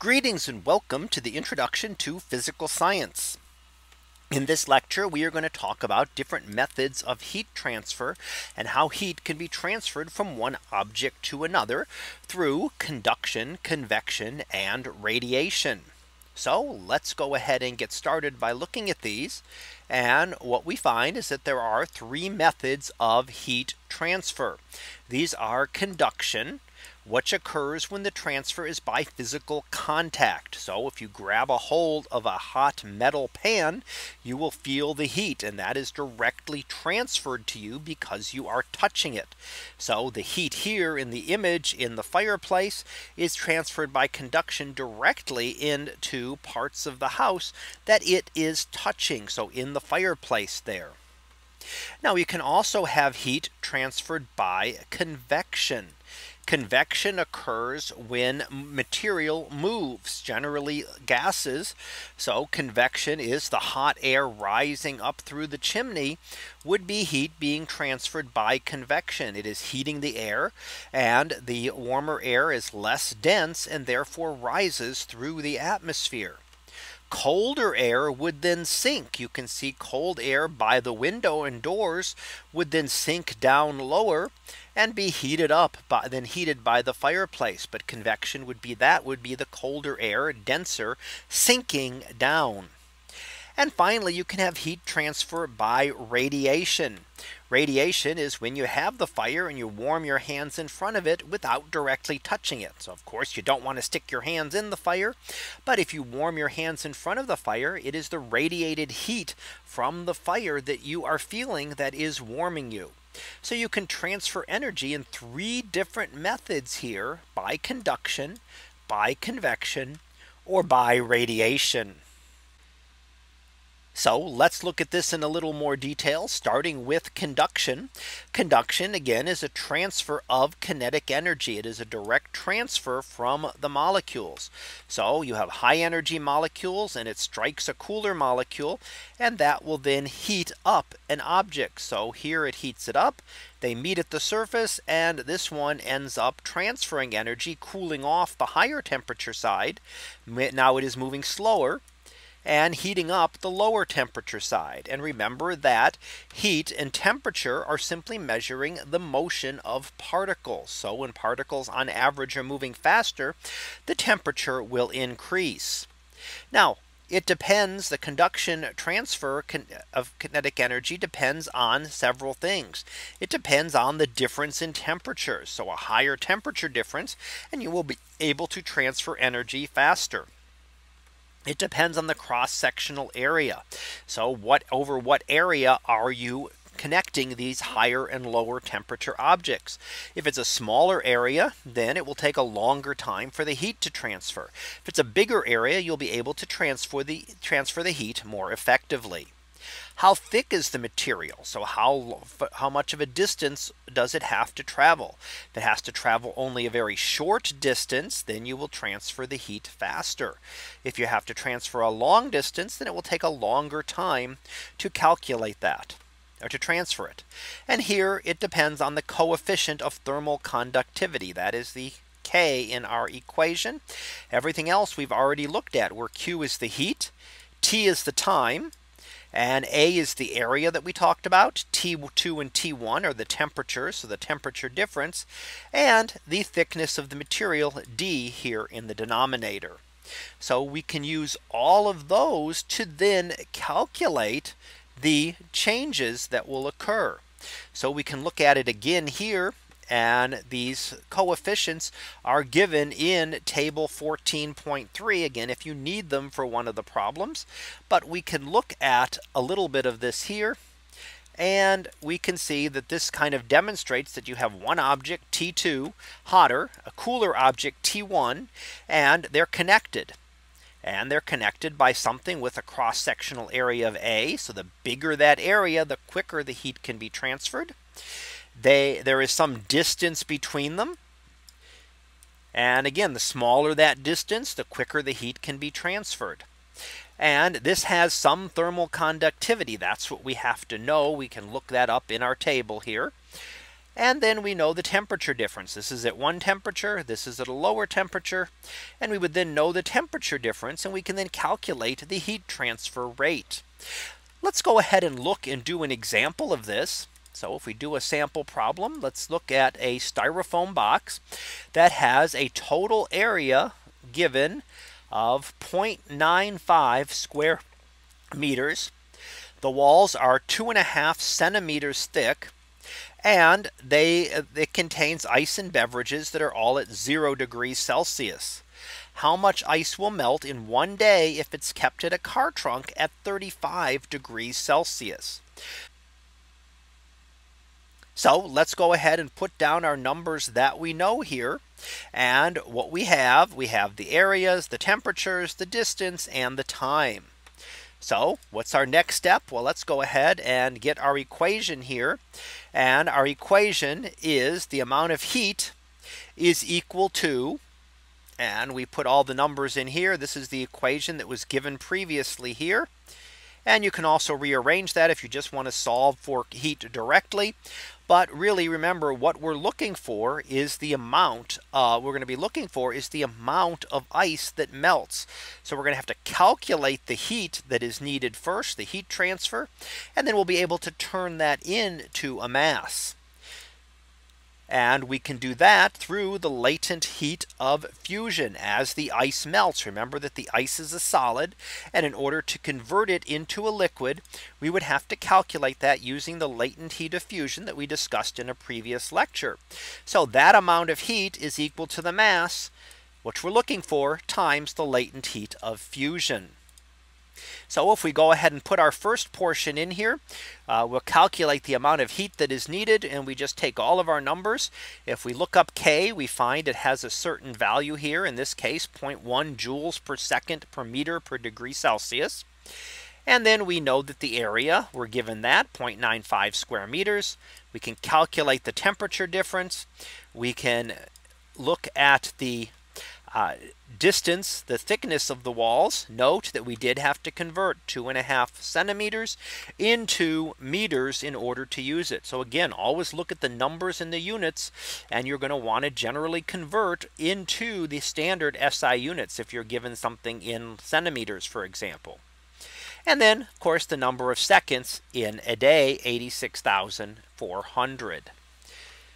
Greetings and welcome to the Introduction to Physical Science. In this lecture, we are going to talk about different methods of heat transfer and how heat can be transferred from one object to another through conduction, convection, and radiation. So let's go ahead and get started by looking at these. And what we find is that there are three methods of heat transfer. These are conduction, which occurs when the transfer is by physical contact. So if you grab a hold of a hot metal pan, you will feel the heat, and that is directly transferred to you because you are touching it. So the heat here in the image in the fireplace is transferred by conduction directly into parts of the house that it is touching. So in the fireplace there. Now you can also have heat transferred by convection. Convection occurs when material moves, generally gases. So convection is the hot air rising up through the chimney would be heat being transferred by convection. It is heating the air, and the warmer air is less dense and therefore rises through the atmosphere. Colder air would then sink. You can see cold air by the window and doors would then sink down lower and be heated up by the fireplace. But convection would be the colder air, denser, sinking down. And finally, you can have heat transfer by radiation. Radiation is when you have the fire and you warm your hands in front of it without directly touching it. So of course, you don't want to stick your hands in the fire. But if you warm your hands in front of the fire, it is the radiated heat from the fire that you are feeling that is warming you. So you can transfer energy in three different methods here: by conduction, by convection, or by radiation. So let's look at this in a little more detail, starting with conduction. Conduction, again, is a transfer of kinetic energy. It is a direct transfer from the molecules. So you have high energy molecules and it strikes a cooler molecule, and that will then heat up an object. So here it heats it up. They meet at the surface, and this one ends up transferring energy, cooling off the higher temperature side. Now it is moving slower and heating up the lower temperature side. And remember that heat and temperature are simply measuring the motion of particles. So when particles on average are moving faster, the temperature will increase. Now, it depends, the conduction transfer of kinetic energy depends on several things. It depends on the difference in temperature. So a higher temperature difference, and you will be able to transfer energy faster. It depends on the cross-sectional area. So over what area are you connecting these higher and lower temperature objects? If it's a smaller area, then it will take a longer time for the heat to transfer. If it's a bigger area, you'll be able to transfer the heat more effectively. How thick is the material? So how much of a distance does it have to travel? If it has to travel only a very short distance, then you will transfer the heat faster. If you have to transfer a long distance, then it will take a longer time to calculate that, or to transfer it. And here it depends on the coefficient of thermal conductivity. That is the K in our equation. Everything else we've already looked at, where Q is the heat, T is the time, and A is the area that we talked about. T2 and T1 are the temperature, so the temperature difference, and the thickness of the material, D, here in the denominator. So we can use all of those to then calculate the changes that will occur. So we can look at it again here, and these coefficients are given in table 14.3 again if you need them for one of the problems. But we can look at a little bit of this here, and we can see that this kind of demonstrates that you have one object, T2, hotter, a cooler object, T1, and they're connected. And they're connected by something with a cross-sectional area of A. So the bigger that area, the quicker the heat can be transferred. There is some distance between them. And again, the smaller that distance, the quicker the heat can be transferred. And this has some thermal conductivity. That's what we have to know. We can look that up in our table here. And then we know the temperature difference. This is at one temperature, this is at a lower temperature, and we would then know the temperature difference, and we can then calculate the heat transfer rate. Let's go ahead and look and do an example of this. So if we do a sample problem, let's look at a styrofoam box that has a total area given of 0.95 square meters. The walls are 2.5 centimeters thick, and it contains ice and beverages that are all at 0 degrees Celsius. How much ice will melt in one day if it's kept in a car trunk at 35 degrees Celsius? So let's go ahead and put down our numbers that we know here. And what we have the areas, the temperatures, the distance, and the time. So what's our next step? Well, let's go ahead and get our equation here. And our equation is the amount of heat is equal to, and we put all the numbers in here. This is the equation that was given previously here. And you can also rearrange that if you just want to solve for heat directly. But really, remember, what we're looking for is the amount of ice that melts. So we're going to have to calculate the heat that is needed first, the heat transfer, and then we'll be able to turn that into a mass. And we can do that through the latent heat of fusion as the ice melts. Remember that the ice is a solid, and in order to convert it into a liquid, we would have to calculate that using the latent heat of fusion that we discussed in a previous lecture. So that amount of heat is equal to the mass, which we're looking for, times the latent heat of fusion. So if we go ahead and put our first portion in here, we'll calculate the amount of heat that is needed, and we just take all of our numbers. If we look up K, we find it has a certain value here, in this case 0.1 joules per second per meter per degree Celsius. And then we know that the area, we're given that 0.95 square meters. We can calculate the temperature difference. We can look at the distance, the thickness of the walls. Note that we did have to convert 2.5 centimeters into meters in order to use it. So again, always look at the numbers in the units, and you're going to want to generally convert into the standard SI units if you're given something in centimeters, for example. And then, of course, the number of seconds in a day, 86,400.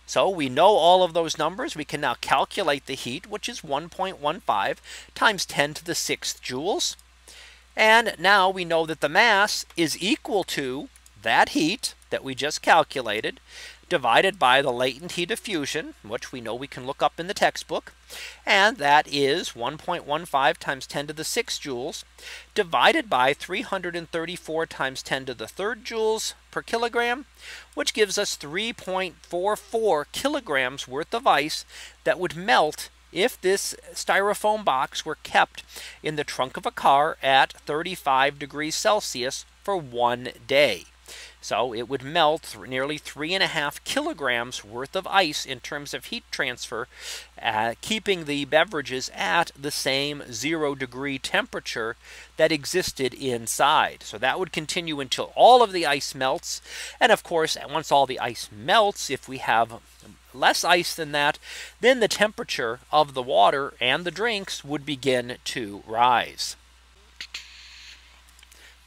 So we know all of those numbers. We can now calculate the heat, which is 1.15 times 10 to the sixth joules. And now we know that the mass is equal to that heat that we just calculated divided by the latent heat of fusion, which we know we can look up in the textbook. And that is 1.15 times 10 to the sixth joules divided by 334 times 10 to the third joules per kilogram, which gives us 3.44 kilograms worth of ice that would melt if this styrofoam box were kept in the trunk of a car at 35 degrees Celsius for one day. So it would melt nearly 3.5 kilograms worth of ice in terms of heat transfer, keeping the beverages at the same 0 degree temperature that existed inside. So that would continue until all of the ice melts. And of course, once all the ice melts, if we have less ice than that, then the temperature of the water and the drinks would begin to rise.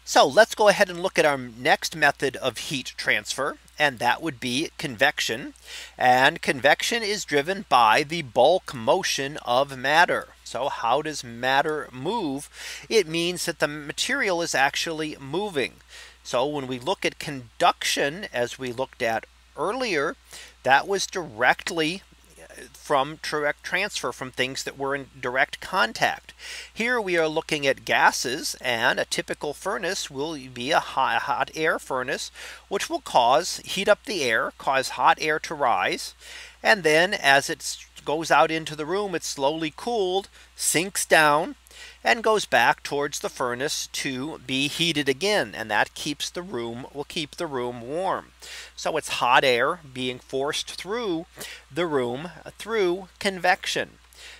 So let's go ahead and look at our next method of heat transfer, and that would be convection. And convection is driven by the bulk motion of matter. So how does matter move? It means that the material is actually moving. So when we look at conduction, as we looked at earlier, that was directly from direct transfer from things that were in direct contact. Here we are looking at gases, and a typical furnace will be a hot air furnace, which will heat up the air, cause hot air to rise. And then as it goes out into the room, it's slowly cooled, sinks down, and goes back towards the furnace to be heated again. And that will keep the room warm. So it's hot air being forced through the room through convection.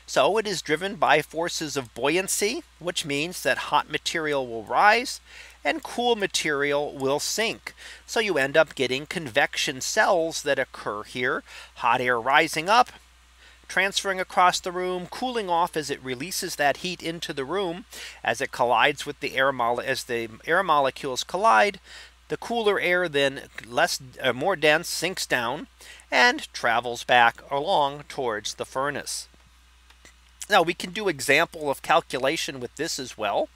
So it is driven by forces of buoyancy, which means that hot material will rise and cool material will sink. So you end up getting convection cells that occur here, hot air rising up, transferring across the room, cooling off as it releases that heat into the room. As it collides with the air, as the air molecules collide, the cooler air then more dense sinks down and travels back along towards the furnace. Now we can do example of calculation with this as well.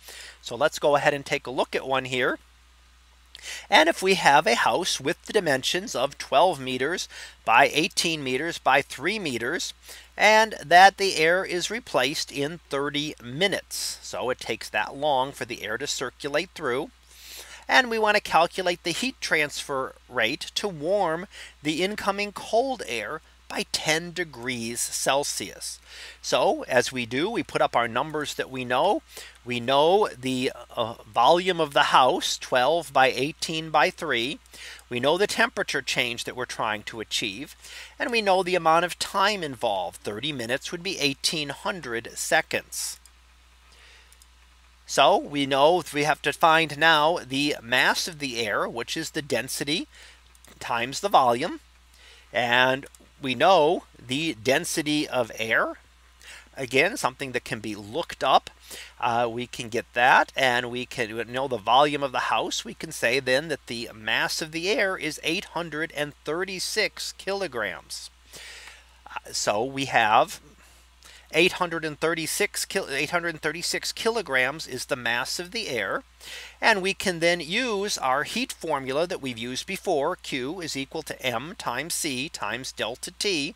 So let's go ahead and take a look at one here. And if we have a house with the dimensions of 12 meters by 18 meters by 3 meters, and that the air is replaced in 30 minutes. So it takes that long for the air to circulate through. And we want to calculate the heat transfer rate to warm the incoming cold air by 10 degrees Celsius. So as we do, we put up our numbers that we know. We know the volume of the house, 12 by 18 by 3. We know the temperature change that we're trying to achieve. And we know the amount of time involved. 30 minutes would be 1800 seconds. So we know we have to find now the mass of the air, which is the density times the volume. And we know the density of air, again, something that can be looked up. We can get that, and we can know the volume of the house. We can say then that the mass of the air is 836 kilograms. So we have 836 kilograms is the mass of the air. And we can then use our heat formula that we've used before, Q is equal to M times C times delta T,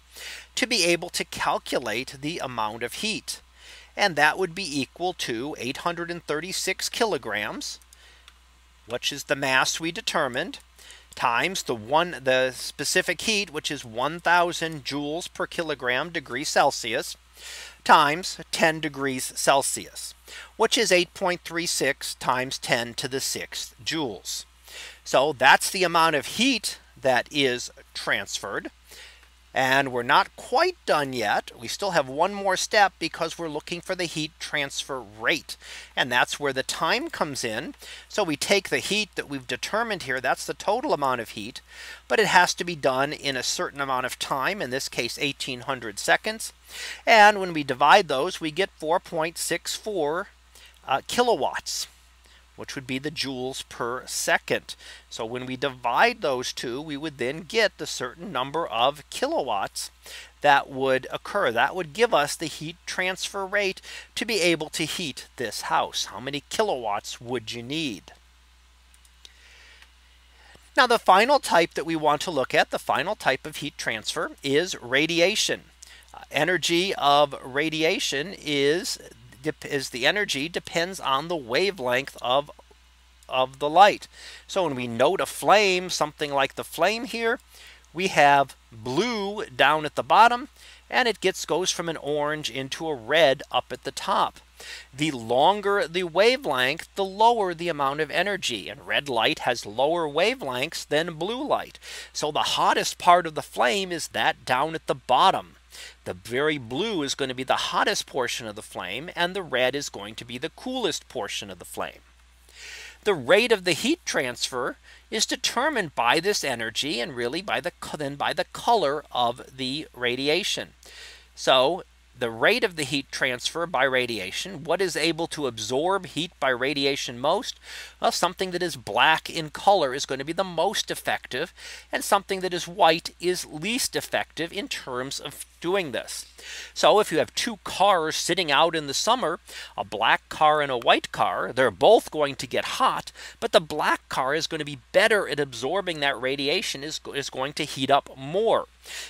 to be able to calculate the amount of heat. And that would be equal to 836 kilograms, which is the mass we determined, times the specific heat, which is 1000 joules per kilogram degree Celsius, times 10 degrees Celsius, which is 8.36 times 10 to the sixth joules. So that's the amount of heat that is transferred. And we're not quite done yet. We still have one more step because we're looking for the heat transfer rate. And that's where the time comes in. So we take the heat that we've determined here. That's the total amount of heat, but it has to be done in a certain amount of time, in this case, 1800 seconds. And when we divide those, we get 4.64 kilowatts, which would be the joules per second. So when we divide those two, we would then get the certain number of kilowatts that would occur. That would give us the heat transfer rate to be able to heat this house. How many kilowatts would you need? Now the final type that we want to look at, the final type of heat transfer, is radiation. Energy of radiation is the energy depends on the wavelength of the light. So when we note a flame, something like the flame here, we have blue down at the bottom, and it goes from an orange into a red up at the top. The longer the wavelength, the lower the amount of energy, and red light has lower wavelengths than blue light. So the hottest part of the flame is that down at the bottom. The very blue is going to be the hottest portion of the flame, and the red is going to be the coolest portion of the flame. The rate of the heat transfer is determined by this energy, and really by the color of the radiation. So the rate of the heat transfer by radiation, what is able to absorb heat by radiation most? Well, something that is black in color is going to be the most effective, and something that is white is least effective in terms of doing this. So if you have two cars sitting out in the summer, a black car and a white car, they're both going to get hot, but the black car is going to be better at absorbing that radiation, is going to heat up more.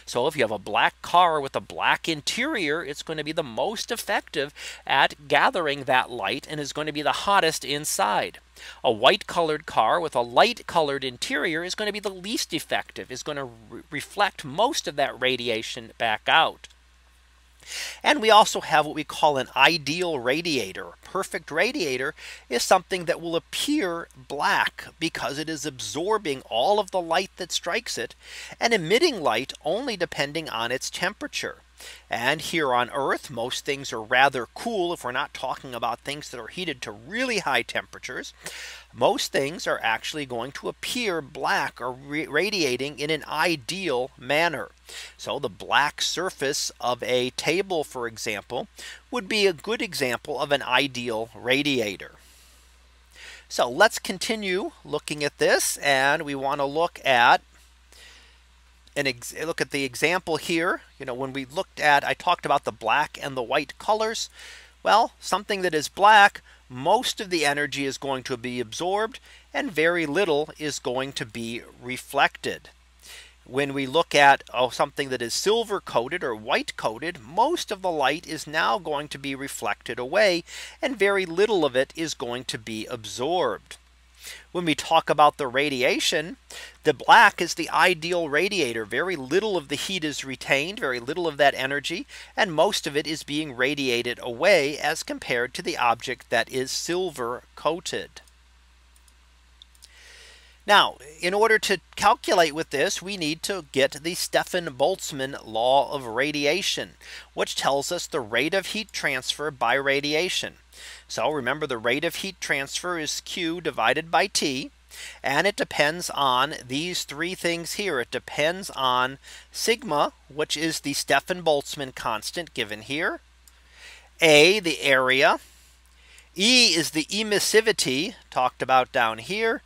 So if you have a black car with a black interior, it's going to be the most effective at gathering that light and is going to be the hottest inside. A white colored car with a light colored interior is going to be the least effective, is going to reflect most of that radiation back out. And we also have what we call an ideal radiator. A perfect radiator is something that will appear black because it is absorbing all of the light that strikes it and emitting light only depending on its temperature. And here on Earth, most things are rather cool. If we're not talking about things that are heated to really high temperatures, most things are actually going to appear black or radiating in an ideal manner. So the black surface of a table, for example, would be a good example of an ideal radiator. So let's continue looking at this, and we want to look at the example here. You know, when we looked at, I talked about the black and the white colors. Well, something that is black, most of the energy is going to be absorbed and very little is going to be reflected. When we look at something that is silver coated or white coated, most of the light is now going to be reflected away and very little of it is going to be absorbed. When we talk about the radiation, the black is the ideal radiator. Very little of the heat is retained, very little of that energy, and most of it is being radiated away as compared to the object that is silver coated. Now, in order to calculate with this, we need to get the Stefan-Boltzmann law of radiation, which tells us the rate of heat transfer by radiation. So remember, the rate of heat transfer is Q divided by T. And it depends on these three things here. It depends on sigma, which is the Stefan-Boltzmann constant given here. A, the area. E is the emissivity talked about down here,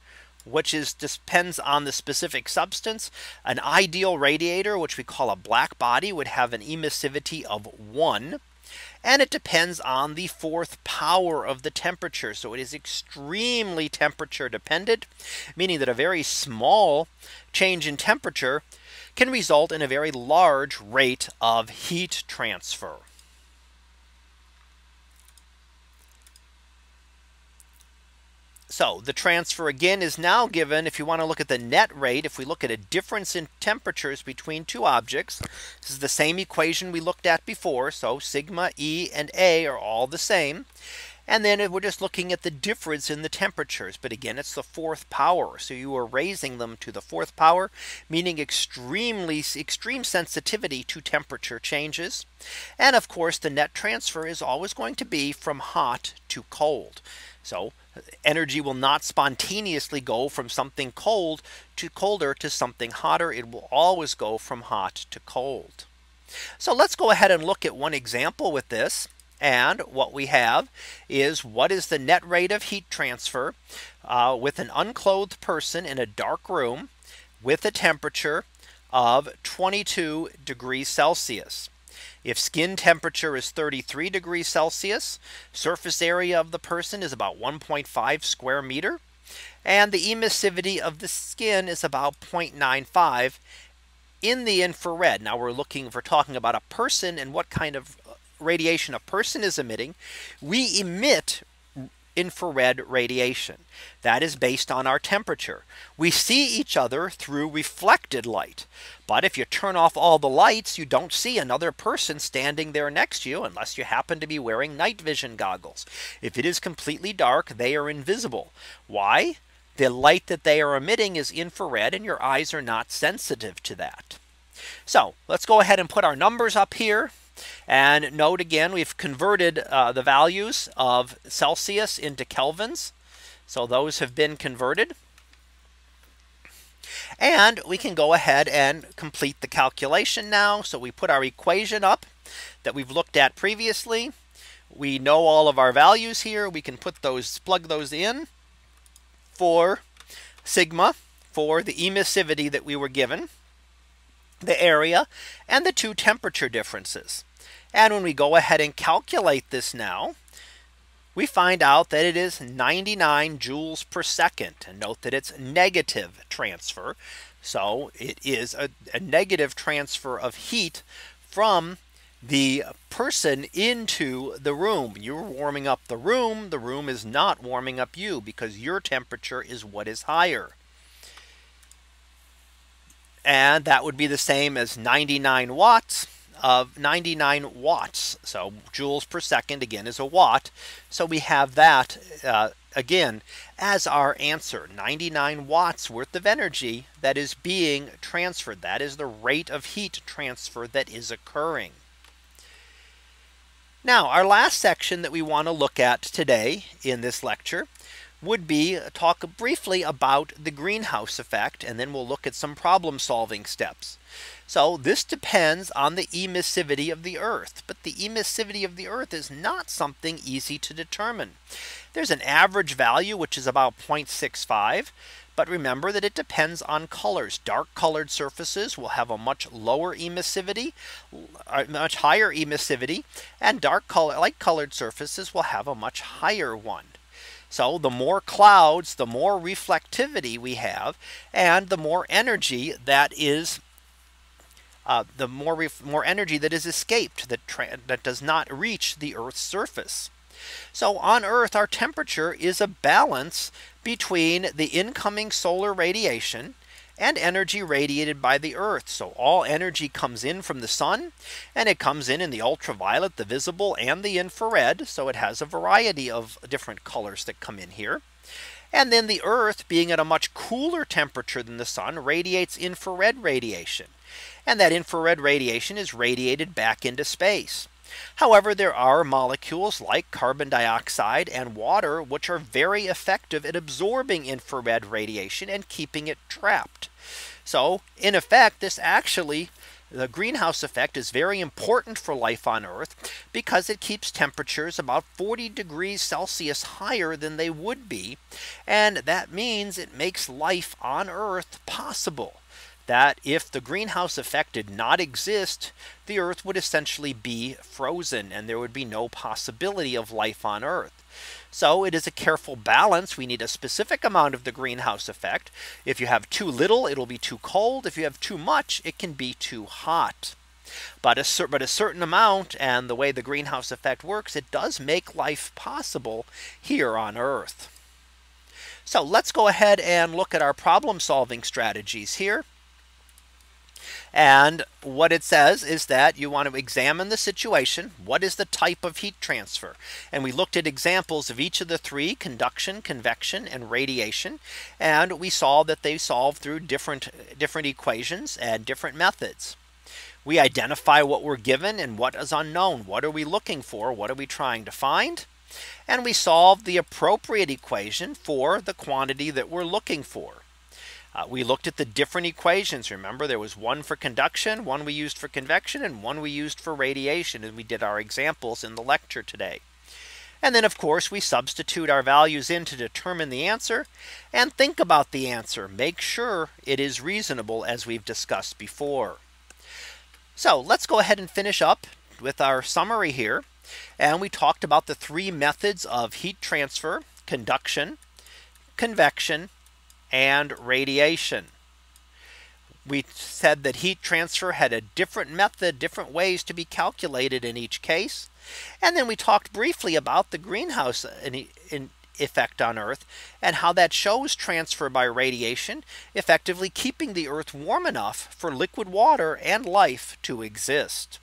which is depends on the specific substance. An ideal radiator, which we call a black body, would have an emissivity of 1. And it depends on the fourth power of the temperature. So it is extremely temperature dependent, meaning that a very small change in temperature can result in a very large rate of heat transfer. So the transfer again is now given. If you want to look at the net rate, if we look at a difference in temperatures between two objects, this is the same equation we looked at before. So sigma, E, and A are all the same. And then we're just looking at the difference in the temperatures. But again, it's the fourth power. So you are raising them to the fourth power, meaning extreme sensitivity to temperature changes. And of course, the net transfer is always going to be from hot to cold. So energy will not spontaneously go from something colder to something hotter. It will always go from hot to cold. So let's go ahead and look at one example with this. And what we have is, what is the net rate of heat transfer with an unclothed person in a dark room with a temperature of 22 degrees Celsius. If skin temperature is 33 degrees Celsius, surface area of the person is about 1.5 square meter, and the emissivity of the skin is about 0.95 in the infrared. Now we're talking about a person and what kind of radiation a person is emitting. We emit infrared radiation that is based on our temperature. We see each other through reflected light. But if you turn off all the lights, you don't see another person standing there next to you unless you happen to be wearing night vision goggles. If it is completely dark, they are invisible. Why? The light that they are emitting is infrared and your eyes are not sensitive to that. So let's go ahead and put our numbers up here. And note again, we've converted the values of Celsius into kelvins. So those have been converted. And we can go ahead and complete the calculation now. So we put our equation up that we've looked at previously. We know all of our values here. We can plug those in for sigma, for the emissivity that we were given, the area, and the two temperature differences. And when we go ahead and calculate this now, we find out that it is 99 joules per second. And note that it's negative transfer. So it is a negative transfer of heat from the person into the room. You're warming up the room. The room is not warming up you because your temperature is what is higher. And that would be the same as 99 watts. So joules per second again is a watt. So we have that again as our answer, 99 watts worth of energy that is being transferred. That is the rate of heat transfer that is occurring. Now, our last section that we want to look at today in this lecture would be talk briefly about the greenhouse effect, and then we'll look at some problem solving steps. So this depends on the emissivity of the Earth, but the emissivity of the Earth is not something easy to determine. There's an average value, which is about 0.65. But remember that it depends on colors. Dark colored surfaces will have a much lower emissivity, much higher emissivity, and light colored surfaces will have a much higher one. So the more clouds, the more reflectivity we have, and the more energy that is escaped that does not reach the Earth's surface. So on Earth, our temperature is a balance between the incoming solar radiation and energy radiated by the Earth. So all energy comes in from the sun, and it comes in the ultraviolet, the visible, and the infrared. So it has a variety of different colors that come in here. And then the Earth, being at a much cooler temperature than the sun, radiates infrared radiation. And that infrared radiation is radiated back into space. However, there are molecules like carbon dioxide and water which are very effective at absorbing infrared radiation and keeping it trapped. So in effect, the greenhouse effect is very important for life on Earth because it keeps temperatures about 40 degrees Celsius higher than they would be. And that means it makes life on Earth possible. That if the greenhouse effect did not exist, the Earth would essentially be frozen and there would be no possibility of life on Earth. So it is a careful balance. We need a specific amount of the greenhouse effect. If you have too little, it'll be too cold. If you have too much, it can be too hot. But a certain amount, and the way the greenhouse effect works, it does make life possible here on Earth. So let's go ahead and look at our problem solving strategies here. And what it says is that you want to examine the situation. What is the type of heat transfer? And we looked at examples of each of the three: conduction, convection, and radiation. And we saw that they solve through different equations and different methods. We identify what we're given and what is unknown. What are we looking for? What are we trying to find? And we solve the appropriate equation for the quantity that we're looking for. We looked at the different equations. Remember, there was one for conduction, one we used for convection, and one we used for radiation. And we did our examples in the lecture today. And then, of course, we substitute our values in to determine the answer and think about the answer. Make sure it is reasonable, as we've discussed before. So let's go ahead and finish up with our summary here. And we talked about the three methods of heat transfer: conduction, convection, and radiation. We said that heat transfer had a different method, different ways to be calculated in each case. And then we talked briefly about the greenhouse effect on Earth and how that shows transfer by radiation, effectively keeping the Earth warm enough for liquid water and life to exist.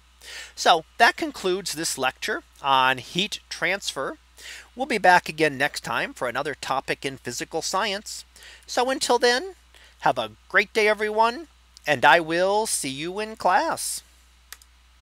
So that concludes this lecture on heat transfer. We'll be back again next time for another topic in physical science. So until then, have a great day, everyone, and I will see you in class.